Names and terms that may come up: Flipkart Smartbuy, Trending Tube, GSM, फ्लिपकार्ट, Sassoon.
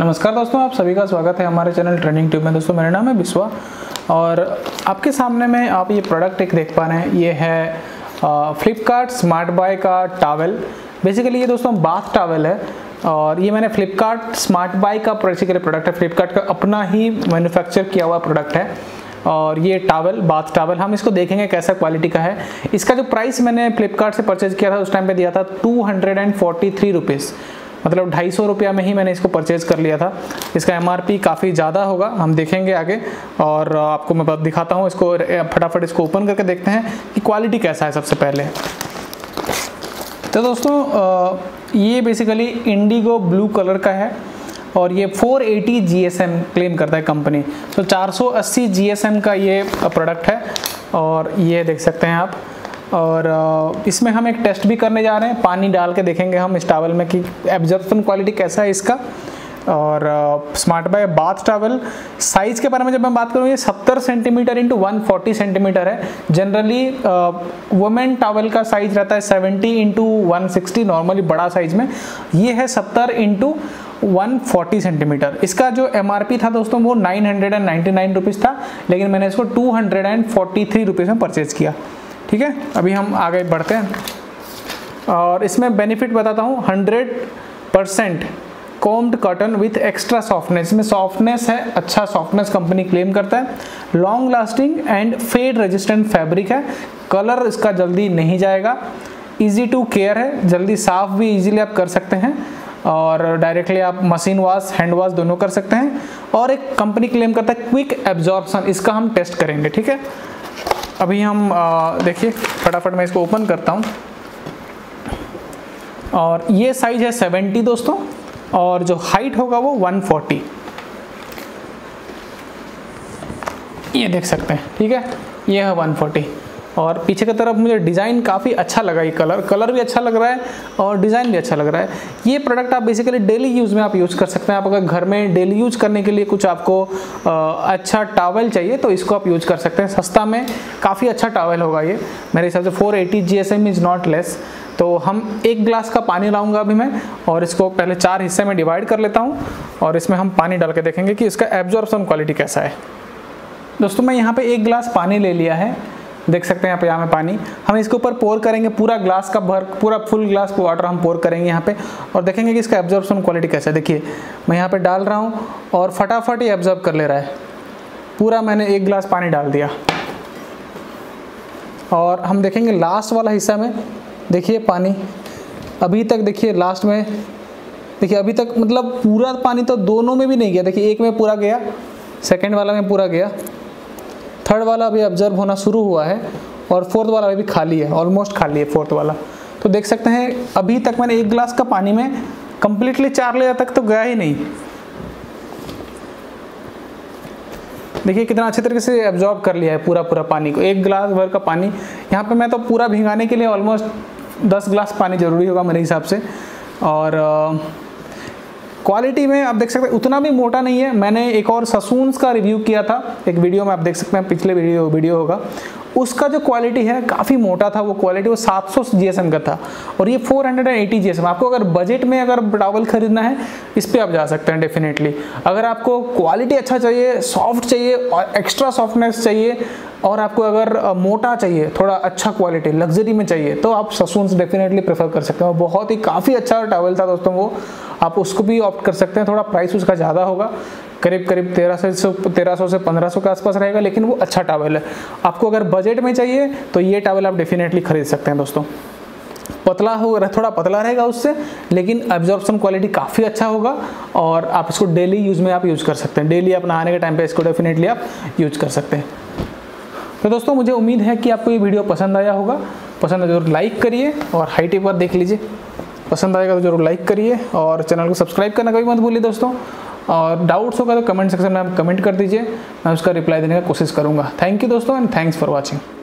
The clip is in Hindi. नमस्कार दोस्तों, आप सभी का स्वागत है हमारे चैनल ट्रेंडिंग ट्यूब में। दोस्तों मेरा नाम है बिस्वा और आपके सामने में आप ये प्रोडक्ट एक देख पा रहे हैं, ये है फ्लिपकार्ट स्मार्टबाय का टॉवल। बेसिकली ये दोस्तों बाथ टॉवल है और ये मैंने फ्लिपकार्ट स्मार्टबाय का बेसिकली प्रोडक्ट है, फ्लिपकार्ट का अपना ही मैन्युफैक्चर किया हुआ प्रोडक्ट है। और ये टॉवल, बाथ टॉवल, हम इसको देखेंगे कैसा क्वालिटी का है। इसका जो प्राइस मैंने फ्लिपकार्ट से परचेज किया था उस टाइम पे दिया था 243 रुपीज़, मतलब 250 रुपया में ही मैंने इसको परचेज़ कर लिया था। इसका एमआरपी काफ़ी ज़्यादा होगा, हम देखेंगे आगे और आपको मैं दिखाता हूँ। इसको फटाफट इसको ओपन करके देखते हैं कि क्वालिटी कैसा है सबसे पहले। तो दोस्तों ये बेसिकली इंडिगो ब्लू कलर का है और ये 480 GSM क्लेम करता है कंपनी, तो 480 GSM का ये प्रोडक्ट है। और ये देख सकते हैं आप, और इसमें हम एक टेस्ट भी करने जा रहे हैं, पानी डाल के देखेंगे हम इस टॉवल में कि एब्जॉर्प्शन क्वालिटी कैसा है इसका। और स्मार्टबाय बाथ टॉवल साइज़ के बारे में जब मैं बात करूँ, ये 70 सेंटीमीटर × 140 सेंटीमीटर है। जनरली वुमेन टॉवल का साइज़ रहता है 70 × 160, नॉर्मली बड़ा साइज़ में। ये है 70 × 140 सेंटीमीटर। इसका जो एमआरपी था दोस्तों वो 999 रुपीज़ था, लेकिन मैंने इसको 243 रुपीज़ में परचेज़ किया। ठीक है, अभी हम आगे बढ़ते हैं और इसमें बेनिफिट बताता हूँ। 100% combed cotton with extra softness, में सॉफ्टनेस है, अच्छा सॉफ्टनेस कंपनी क्लेम करता है। Long lasting and fade resistant fabric है, कलर इसका जल्दी नहीं जाएगा। इजी टू केयर है, जल्दी साफ भी इजीली आप कर सकते हैं और डायरेक्टली आप मशीन वॉश, हैंड वॉश दोनों कर सकते हैं। और एक कंपनी क्लेम करता है क्विक एब्जॉर्प्शन, इसका हम टेस्ट करेंगे। ठीक है, अभी हम देखिए फटाफट मैं इसको ओपन करता हूँ। और ये साइज़ है 70 दोस्तों, और जो हाइट होगा वो 140, ये देख सकते हैं। ठीक है, ये है 140। और पीछे की तरफ मुझे डिज़ाइन काफ़ी अच्छा लगा, ये कलर भी अच्छा लग रहा है और डिज़ाइन भी अच्छा लग रहा है। ये प्रोडक्ट आप बेसिकली डेली यूज़ में आप यूज़ कर सकते हैं। आप अगर घर में डेली यूज़ करने के लिए कुछ आपको अच्छा टॉवल चाहिए तो इसको आप यूज़ कर सकते हैं। सस्ता में काफ़ी अच्छा टॉवल होगा ये, मेरे हिसाब से 480 GSM इज़ नॉट लेस। तो हम एक ग्लास का पानी लाऊंगा अभी मैं, और इसको पहले 4 हिस्से में डिवाइड कर लेता हूँ और इसमें हम पानी डाल के देखेंगे कि इसका एब्जॉर्प्शन क्वालिटी कैसा है। दोस्तों मैं यहाँ पर 1 ग्लास पानी ले लिया है, देख सकते हैं आप यहाँ में पानी। हम इसके ऊपर पोर करेंगे, पूरा ग्लास का भर, पूरा फुल ग्लास को वाटर हम पोर करेंगे यहाँ पे और देखेंगे कि इसका एब्जॉर्प्शन क्वालिटी कैसा है। देखिए मैं यहाँ पे डाल रहा हूँ और फटाफट ये एब्जॉर्ब कर ले रहा है पूरा। मैंने 1 ग्लास पानी डाल दिया और हम देखेंगे लास्ट वाला हिस्सा में। देखिए पानी अभी तक, देखिए लास्ट में, देखिए अभी तक, मतलब पूरा पानी तो दोनों में भी नहीं गया। देखिए एक में पूरा गया, सेकेंड वाला में पूरा गया, थर्ड वाला अभी ऑब्जर्व होना शुरू हुआ है और फोर्थ वाला अभी खाली है, ऑलमोस्ट खाली है फोर्थ वाला। तो देख सकते हैं अभी तक मैंने 1 ग्लास का पानी में कंप्लीटली 4 लेयर तक तो गया ही नहीं। देखिए कितना अच्छे तरीके से ऑब्जॉर्व कर लिया है पूरा पूरा पानी को, 1 ग्लास भर का पानी। यहाँ पे मैं तो पूरा भिंगाने के लिए ऑलमोस्ट 10 ग्लास पानी ज़रूरी होगा मेरे हिसाब से। और क्वालिटी में आप देख सकते हैं उतना भी मोटा नहीं है। मैंने एक और ससून का रिव्यू किया था एक वीडियो में, आप देख सकते हैं पिछले वीडियो होगा, उसका जो क्वालिटी है काफ़ी मोटा था वो क्वालिटी, वो 700 GSM का था और ये 480 GSM। आपको अगर बजट में अगर टॉवल खरीदना है इस पर आप जा सकते हैं डेफिनेटली। अगर आपको क्वालिटी अच्छा चाहिए, सॉफ्ट चाहिए और एक्स्ट्रा सॉफ्टनेस चाहिए, और आपको अगर मोटा चाहिए, थोड़ा अच्छा क्वालिटी लग्जरी में चाहिए, तो आप ससून डेफिनेटली प्रेफर कर सकते हैं। बहुत ही काफ़ी अच्छा टॉवल था दोस्तों वो, आप उसको भी ऑप्ट कर सकते हैं। थोड़ा प्राइस उसका ज़्यादा होगा, करीब करीब 1300 से 1500 के आसपास रहेगा, लेकिन वो अच्छा टॉवल है। आपको अगर बजट में चाहिए तो ये टॉवल आप डेफिनेटली खरीद सकते हैं दोस्तों। पतला हो, थोड़ा पतला रहेगा उससे, लेकिन एब्जॉर्प्शन क्वालिटी काफ़ी अच्छा होगा और आप इसको डेली यूज़ में आप यूज़ कर सकते हैं। डेली आप नहाने के टाइम पर इसको डेफिनेटली आप यूज़ कर सकते हैं। तो दोस्तों मुझे उम्मीद है कि आपको ये वीडियो पसंद आया होगा। पसंद आए जरूर लाइक करिए और हाइट एक बार देख लीजिए, पसंद आएगा तो जरूर लाइक करिए और चैनल को सब्सक्राइब करना कभी मत भूलिए दोस्तों। और डाउट्स होगा तो कमेंट सेक्शन में आप कमेंट कर दीजिए, मैं उसका रिप्लाई देने का कोशिश करूँगा। थैंक यू दोस्तों एंड थैंक्स फॉर वॉचिंग।